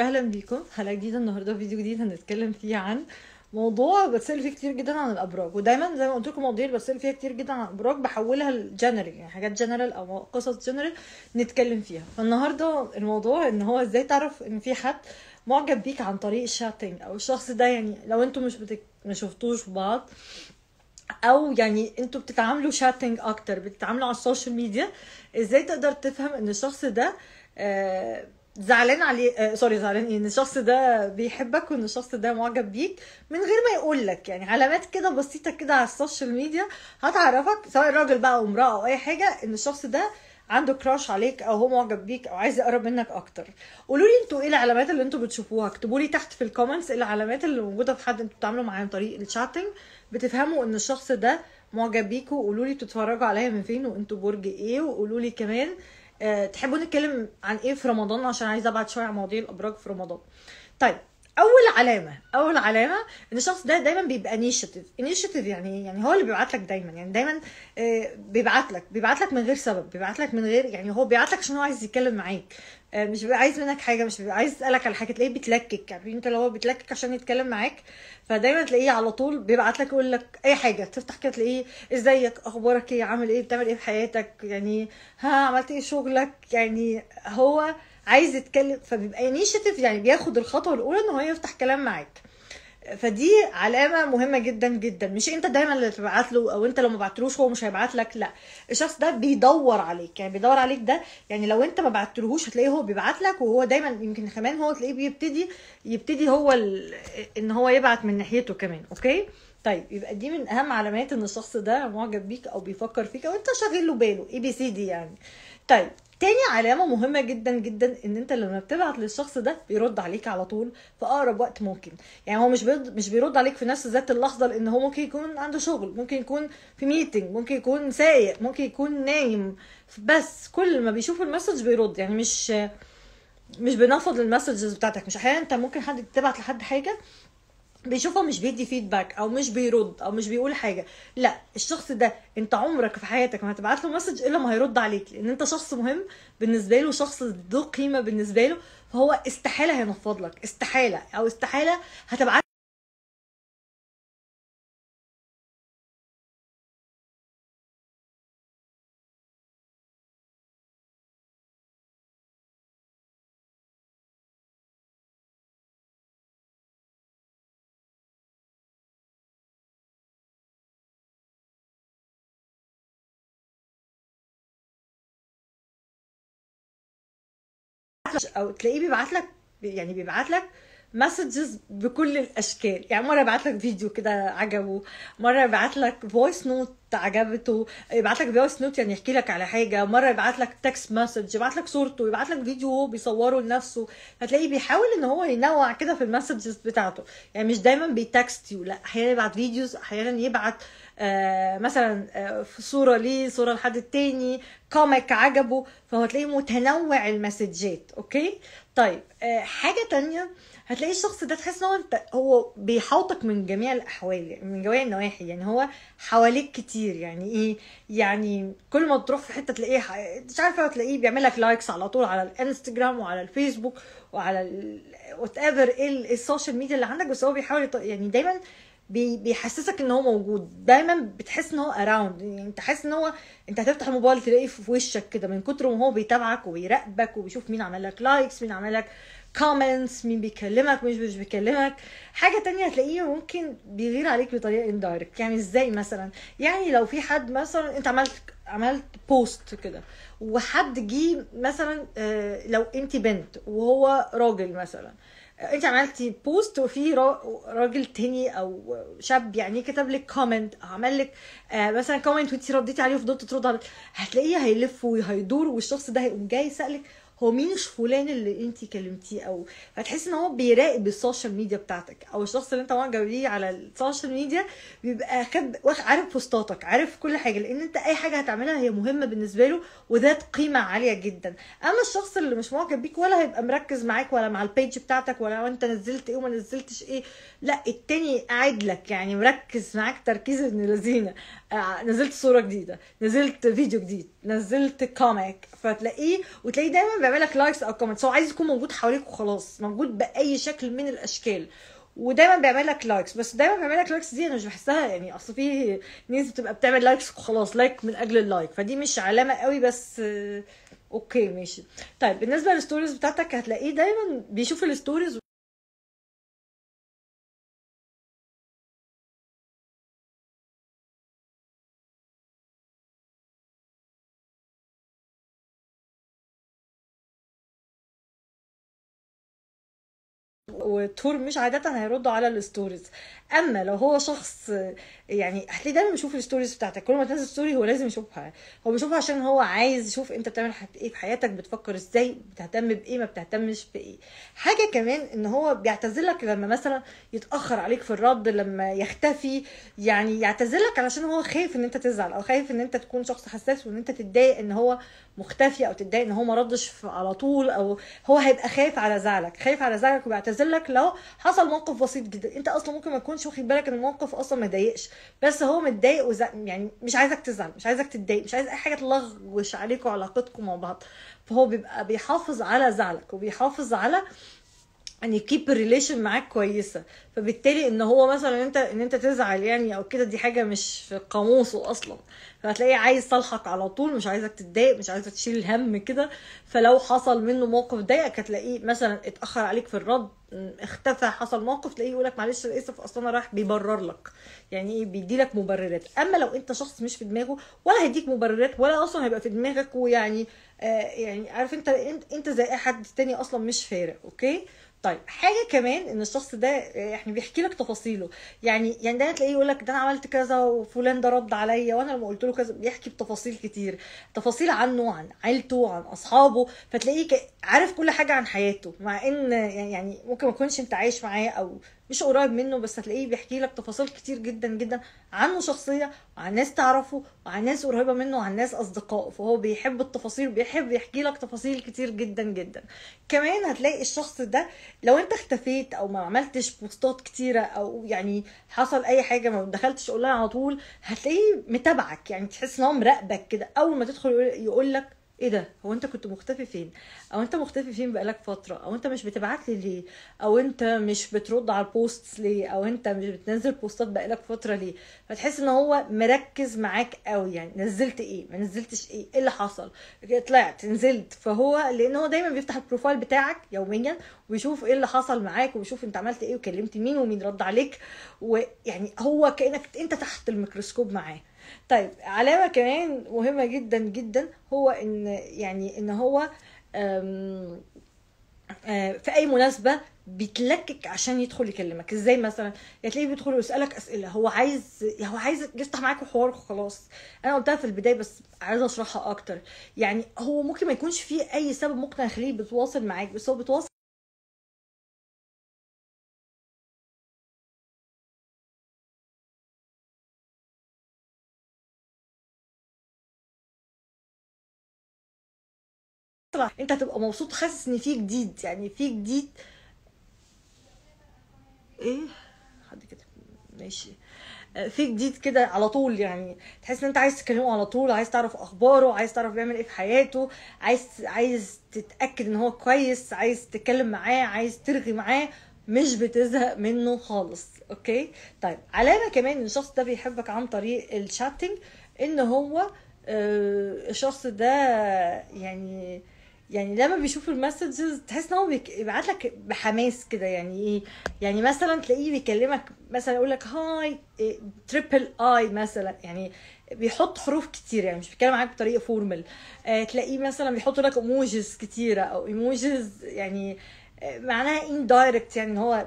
اهلا بيكم حلقه جديده النهارده، فيديو جديد هنتكلم فيه عن موضوع بتسال فيه كتير جدا عن الابراج، ودايما زي ما قلت لكم مواضيع بتسال فيها كتير جدا عن الابراج بحولها لجنرال، يعني حاجات جنرال او قصص جنرال نتكلم فيها. فالنهارده الموضوع ان هو ازاي تعرف ان في حد معجب بيك عن طريق الشاتنج، او الشخص ده يعني لو انتم ما شفتوش بعض، او يعني انتوا بتتعاملوا شاتنج اكتر، بتتعاملوا على السوشيال ميديا، ازاي تقدر تفهم ان الشخص ده زعلان عليه زعلان ان الشخص ده بيحبك وان الشخص ده معجب بيك من غير ما يقول لك. يعني علامات كده بسيطه كده على السوشيال ميديا هتعرفك، سواء راجل بقى او امراه او اي حاجه، ان الشخص ده عنده كراش عليك او هو معجب بيك او عايز يقرب منك اكتر. قولوا لي انتوا ايه العلامات اللي انتوا بتشوفوها، اكتبوا لي تحت في الكومنتس ايه العلامات اللي موجوده في حد انتوا بتتعاملوا معاه عن طريق الشاتنج بتفهموا ان الشخص ده معجب بيكوا. وقولوا لي بتتفرجوا عليا من فين وانتوا برج ايه، وقولوا لي كمان تحبوا نتكلم عن ايه في رمضان، عشان عايزه ابعد شويه عن مواضيع الابراج في رمضان. طيب اول علامه ان الشخص ده دايما بيبقى انيشيتيف، يعني هو اللي بيبعت لك دايما، يعني دايما بيبعت لك من غير سبب، بيبعت لك من غير، يعني هو بيبعت لك عشان هو عايز يتكلم معاك، مش بيبقى عايز منك حاجه، مش بيبقى عايز يسالك على حاجه، تلاقيه بيتلكك، يعني انت لو هو بيتلكك عشان يتكلم معاك، فدايما تلاقيه على طول بيبعت لك يقول لك اي حاجه، تفتح كده تلاقيه ازيك، اخبارك ايه، عامل ايه، بتعمل ايه في حياتك، يعني ها عملت ايه شغلك، يعني هو عايز يتكلم، فبيبقى انيشيتيف، يعني بياخد الخطوه الاولى ان هو يفتح كلام معاك. فدي علامه مهمه جدا جدا، مش انت دايما اللي تبعت له، او انت لو ما بعتلوش هو مش هيبعت لك، لا، الشخص ده بيدور عليك، يعني بيدور عليك ده، يعني لو انت ما بعتلهوش هتلاقيه هو بيبعت لك، وهو دايما يمكن كمان هو تلاقيه بيبتدي هو ان هو يبعت من ناحيته كمان. اوكي، طيب يبقى دي من اهم علامات ان الشخص ده معجب بيك او بيفكر فيك او انت شاغل له باله، ABCD يعني. طيب تاني علامة مهمة جدا جدا ان انت لما بتبعت للشخص ده بيرد عليك على طول في اقرب وقت ممكن، يعني هو مش بيرد عليك في نفس ذات اللحظة، لان هو ممكن يكون عنده شغل، ممكن يكون في ميتنج، ممكن يكون سايق، ممكن يكون نايم، بس كل ما بيشوف المسج بيرد، يعني مش بينفض المسجز بتاعتك. مش احيانا انت ممكن حد تبعت لحد حاجة بيشوفها مش بيدي فيدباك او مش بيرد او مش بيقول حاجه، لا، الشخص ده انت عمرك في حياتك ما هتبعت له مسج الا ما هيرد عليك، لان انت شخص مهم بالنسبه له، شخص ذو قيمه بالنسبه له، فهو استحاله هينفض لك، استحاله، او استحاله هتبعت او تلاقيه بيبعتلك، يعني بيبعتلك مسجز بكل الاشكال، يعني مره يبعتلك فيديو كده عجبه، مره يبعتلك فويس نوت عجبته، يبعتلك فويس نوت يعني يحكي لك على حاجه، مره يبعتلك تكست مسج، يبعتلك صورته، يبعتلك فيديو هو بيصوره لنفسه، هتلاقيه بيحاول ان هو ينوع كده في المسجز بتاعته، يعني مش دايما بيتكست يو، لا، احيانا يبعت فيديوز، احيانا يبعت مثلا صوره ليه، صوره لحد التاني، كوميك عجبه، فهو هتلاقيه متنوع المسجات. اوكي، طيب حاجه تانية هتلاقي الشخص ده تحس ان هو بيحاوطك من جميع الاحوال، يعني من جميع النواحي، يعني هو حواليك كتير، يعني ايه، يعني كل ما تروح في حته تلاقيه مش عارفه، تلاقيه بيعمل لك لايكس على طول على الانستجرام وعلى الفيسبوك وعلى وات ايفر ايه السوشيال ميديا اللي عندك، بس هو بيحاول يعني دايما بيحسسك ان هو موجود، دايما بتحس ان هو اراوند، يعني انت حاسس ان هو انت هتفتح الموبايل تلاقيه في وشك كده من كتر ما هو بيتابعك وبيراقبك وبيشوف مين عمل لك لايكس، مين عمل لك كومنتس، مين بيكلمك مش بيكلمك. حاجه تانية هتلاقيه ممكن بيغير عليك بطريقه اندايركت، يعني ازاي مثلا، يعني لو في حد مثلا انت عملت بوست كده، وحد جه مثلا لو انت بنت وهو راجل مثلا، انت عملتي بوست وفي راجل تاني او شاب يعني كتب لك كومنت، عمل لك مثلا كومنت وانت رديتي عليه وفضلت ترد عليه، هتلاقيه هيلف وهيدور، والشخص ده هيقوم جاي يسالك هو مين فلان اللي انت كلمتيه، او هتحس ان هو بيراقب السوشيال ميديا بتاعتك، او الشخص اللي انت معجب بيه على السوشيال ميديا بيبقى عارف بوستاتك، عارف كل حاجه، لان انت اي حاجه هتعملها هي مهمه بالنسبه له وذات قيمه عاليه جدا. اما الشخص اللي مش معجب بيك ولا هيبقى مركز معاك ولا مع البيج بتاعتك ولا انت نزلت ايه وما نزلتش ايه، لا، التاني قاعد لك يعني مركز معاك تركيز ابن لذينه، نزلت صوره جديده، نزلت فيديو جديد، نزلت كوميك، فتلاقيه وتلاقيه دايما بيعملك لايكس او كومنتس، هو عايز يكون موجود حواليك وخلاص، موجود باي شكل من الاشكال، ودايما بيعملك لايكس. بس دايما بيعملك لايكس دي انا مش بحسها، يعني اصل في ناس بتبقى بتعمل لايكس وخلاص، لايك من اجل اللايك، فدي مش علامه قوي بس اوكي ماشي. طيب بالنسبه للستوريز بتاعتك هتلاقيه دايما بيشوف الستوريز والتور مش عاده هيردوا على الستوريز. اما لو هو شخص يعني هتلاقيه دايما بيشوف الستوريز بتاعتك، كل ما تنزل ستوري هو لازم يشوفها، هو بيشوفها عشان هو عايز يشوف انت بتعمل ايه في حياتك، بتفكر ازاي، بتهتم بايه، ما بتهتمش بايه. حاجه كمان ان هو بيعتذرلك لما مثلا يتاخر عليك في الرد، لما يختفي، يعني يعتذرلك علشان هو خايف ان انت تزعل، او خايف ان انت تكون شخص حساس وان انت تتضايق ان هو مختفي، او تتضايق ان هو ما ردش على طول، او هو هيبقى خايف على زعلك، خايف على زعلك وبيعتذرلك لو حصل موقف بسيط جدا انت اصلا ممكن ما تكونش واخد بالك ان الموقف اصلا ما ضايقش، بس هو متضايق يعني مش عايزك تزعل، مش عايزك تتضايق، مش عايز اي حاجه تلغوش عليكم علاقتكم مع بعض، فهو بيبقى بيحافظ على زعلك وبيحافظ على ان يكيب الريليشن معاك كويسه، فبالتالي ان هو مثلا ان انت تزعل يعني او كده، دي حاجه مش في قاموسه اصلا، فهتلاقيه عايز صالحك على طول، مش عايزك تتضايق، مش عايزك تشيل الهم كده. فلو حصل منه موقف ضايقك هتلاقيه مثلا اتاخر عليك في الرد، اختفى، حصل موقف، تلاقيه يقول لك معلش انا اسف، اصل انا رايح، بيبرر لك، يعني ايه، بيدي لك مبررات. اما لو انت شخص مش في دماغه ولا هيديك مبررات ولا اصلا هيبقى في دماغك، ويعني يعني عارف انت زي اي حد تاني اصلا، مش فارق. اوكي طيب، حاجه كمان ان الشخص ده يعني بيحكي لك تفاصيله، يعني ده تلاقيه يقول لك ده انا عملت كذا وفلان ده رد عليا وانا لما قلت له كذا، بيحكي بتفاصيل كتير، تفاصيل عنه، عن عيلته، عن اصحابه، فتلاقيه عارف كل حاجه عن حياته، مع ان يعني ممكن ما تكونش انت عايش معاه او مش قريب منه، بس هتلاقيه بيحكي لك تفاصيل كتير جدا جدا عنه شخصيا، وعن ناس تعرفه، وعن ناس قريبه منه، وعن ناس اصدقائه، فهو بيحب التفاصيل، بيحب يحكي لك تفاصيل كتير جدا جدا. كمان هتلاقي الشخص ده لو انت اختفيت او ما عملتش بوستات كتيره، او يعني حصل اي حاجه ما دخلتش اونلاين على طول، هتلاقيه متابعك، يعني تحس ان هو مراقبك كده، اول ما تدخل يقول لك ايه ده، هو انت كنت مختفي فين، او انت مختفي فين بقالك فتره، او انت مش بتبعت لي ليه، او انت مش بترد على البوستس ليه، او انت مش بتنزل بوستات بقالك فتره ليه، فتحس ان هو مركز معاك قوي، يعني نزلت ايه، ما نزلتش ايه اللي حصل، طلعت، نزلت، فهو لان هو دايما بيفتح البروفايل بتاعك يوميا ويشوف ايه اللي حصل معاك، ويشوف انت عملت ايه وكلمت مين ومين رد عليك، ويعني هو كانك انت تحت الميكروسكوب معاه. طيب علامة كمان مهمة جدا جدا هو ان يعني ان هو في اي مناسبة بيتلكك عشان يدخل يكلمك، ازاي مثلا هتلاقيه بيدخل ويسالك اسئله، هو عايز يفتح معاك حوار وخلاص. انا قلتها في البدايه بس عايزه اشرحها اكتر، يعني هو ممكن ما يكونش فيه اي سبب مقنع يخليه بيتواصل معاك، بس هو بيتواصل انت هتبقى مبسوط، حاسس ان في جديد، يعني في جديد ايه حد كده ماشي، في جديد كده على طول، يعني تحس ان انت عايز تكلمه على طول، عايز تعرف اخباره، عايز تعرف بيعمل ايه في حياته، عايز تتاكد ان هو كويس، عايز تتكلم معاه، عايز ترغي معاه، مش بتزهق منه خالص. اوكي طيب، علامه كمان ان الشخص ده بيحبك عن طريق الشاتنج، ان هو الشخص ده يعني لما بيشوف المسجز تحس ان هو بيبعت لك بحماس كده، يعني ايه، يعني مثلا تلاقيه بيكلمك، مثلا يقول لك هاي تريبل اي مثلا، يعني بيحط حروف كتير، يعني مش بيتكلم معاك بطريقه فورمال، تلاقيه مثلا بيحط لك ايموجيز كتيره، او ايموجيز يعني معناها ان دايركت، يعني هو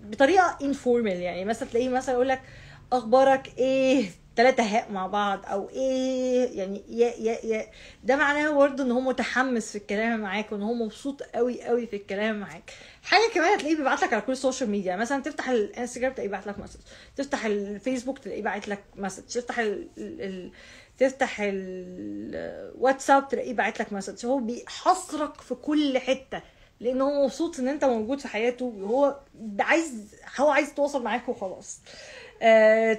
بطريقه انفورمال، يعني مثلا تلاقيه مثلا يقول لك اخبارك ايه، 3 هاء مع بعض، او ايه، يعني يا ده معناه برضه ان هو متحمس في الكلام معاك، وان هو مبسوط قوي قوي في الكلام معاك. حاجه كمان هتلاقيه بيبعت لك على كل السوشيال ميديا، مثلا تفتح الانستجرام تلاقيه باعت لك مسج، تفتح الفيسبوك تلاقيه باعت لك مسج، تفتح الواتساب تلاقيه باعت لك مسج، هو بيحصرك في كل حته لان هو مبسوط ان انت موجود في حياته، وهو عايز يتواصل معاك وخلاص.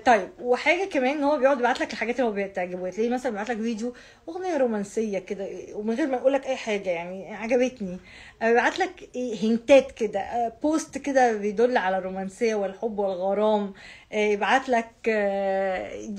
طيب وحاجه كمان ان هو بيقعد يبعت لك الحاجات اللي هو بتعجبه، تلاقيه مثلا بيبعت لك فيديو اغنيه رومانسيه كده ومن غير ما يقول لك اي حاجه يعني عجبتني، بيبعت لك هنتات كده، بوست كده بيدل على الرومانسيه والحب والغرام، يبعت لك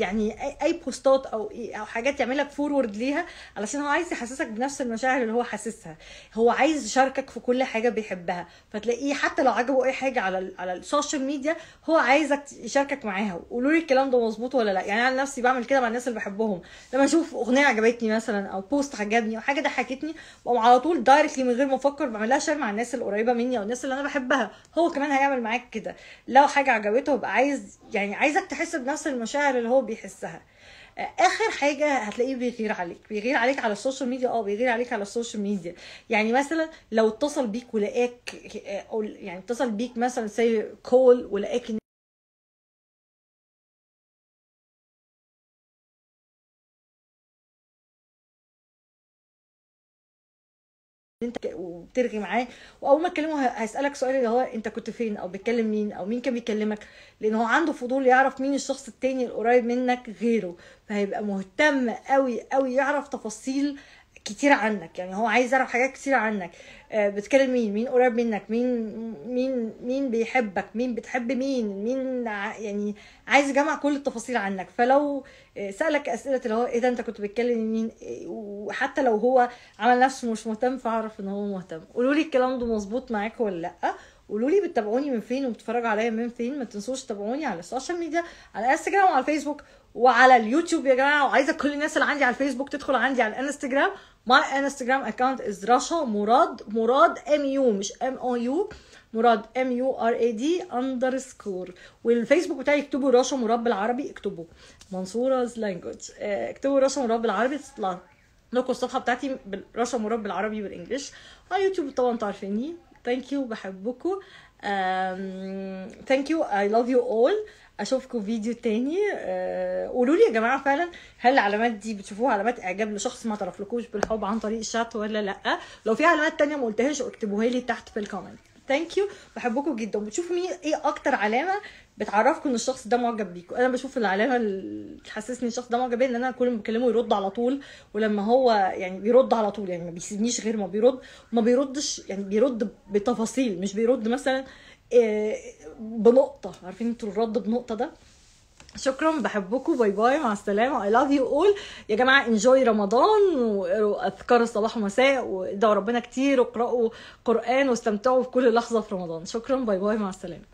يعني اي بوستات او حاجات يعمل لك فورورد ليها علشان هو عايز يحسسك بنفس المشاعر اللي هو حاسسها، هو عايز يشاركك في كل حاجه بيحبها، فتلاقيه حتى لو عجبه اي حاجه على السوشيال ميديا هو عايزك يشاركك معاها. قولوا لي الكلام ده مظبوط ولا لا؟ يعني انا نفسي بعمل كده مع الناس اللي بحبهم، لما اشوف اغنيه عجبتني مثلا او بوست عجبني او حاجه ضحكتني بقوم على طول دايركتلي من غير ما افكر بعمل لها شير مع الناس القريبه مني او الناس اللي انا بحبها. هو كمان هيعمل معاك كده، لو حاجه عجبته يبقى عايز يعني عايزك تحس بنفس المشاعر اللي هو بيحسها. اخر حاجه هتلاقيه بيغير عليك على السوشيال ميديا، بيغير عليك على السوشيال ميديا. يعني مثلا لو اتصل بيك ولقاك يعني اتصل بيك مثلا زي كول ولقاك انت وبترغي معاه، واول ما تكلمه هيسالك سؤال اللي هو انت كنت فين او بتكلم مين او مين كان بيكلمك، لان هو عنده فضول يعرف مين الشخص التاني القريب منك غيره، فهيبقى مهتم قوي قوي يعرف تفاصيل كتير عنك. يعني هو عايز يعرف حاجات كتير عنك، بتكلم مين قريب منك، مين بيحبك، مين بتحب مين يعني عايز يجمع كل التفاصيل عنك. فلو سألك اسئله اللي هو ايه ده انت كنت بتكلم مين، وحتى لو هو عمل نفسه مش مهتم فاعرف ان هو مهتم. قولوا لي الكلام ده مظبوط معاك ولا لا؟ قولوا لي بتتابعوني من فين وبتتفرجوا عليا من فين. ما تنسوش تتابعوني على السوشيال ميديا، على انستجرام وعلى الفيسبوك وعلى اليوتيوب يا جماعه. وعايزه كل الناس اللي عندي على الفيسبوك تدخل عندي على الانستجرام. ماي انستجرام اكونت از رشا مراد MU مش MOU، مراد MURAD _ والفيسبوك بتاعي اكتبوا رشا مراد بالعربي، اكتبوا منصورز لانجوج، اكتبوا رشا مراد بالعربي تطلع لكم الصفحه بتاعتي رشا مراد بالعربي بالانجلش. على يوتيوب طبعا انتوا عارفيني. ثانك يو، بحبكم. ثانك يو، اي لاف يو اول. اشوفكم فيديو تاني. قولوا لي يا جماعه فعلا هل العلامات دي بتشوفوها علامات اعجاب لشخص ما تعرفلكوش بالحب عن طريق الشات ولا لا؟ لو في علامات تانية ما قلتهاش اكتبوها لي تحت في الكومنت. ثانك يو، بحبكم جدا. وبتشوفوا مين ايه اكتر علامه بتعرفكم ان الشخص ده معجب بيكم؟ انا بشوف العلامه اللي تحسسني الشخص ده معجب بيا ان انا كل ما بكلمه يرد على طول، ولما هو يعني بيرد على طول يعني ما بيسيبنيش غير ما بيرد، وما بيردش يعني بيرد بتفاصيل، مش بيرد مثلا بنقطه. عارفين انتوا الرد بنقطه ده؟ شكرا، بحبكم، باي باي، مع السلامه. I love you all يا جماعه. انجوي رمضان واذكار الصباح ومساء، وادعوا ربنا كتير واقرأوا قرآن واستمتعوا بكل لحظه في رمضان. شكرا، باي باي، مع السلامه.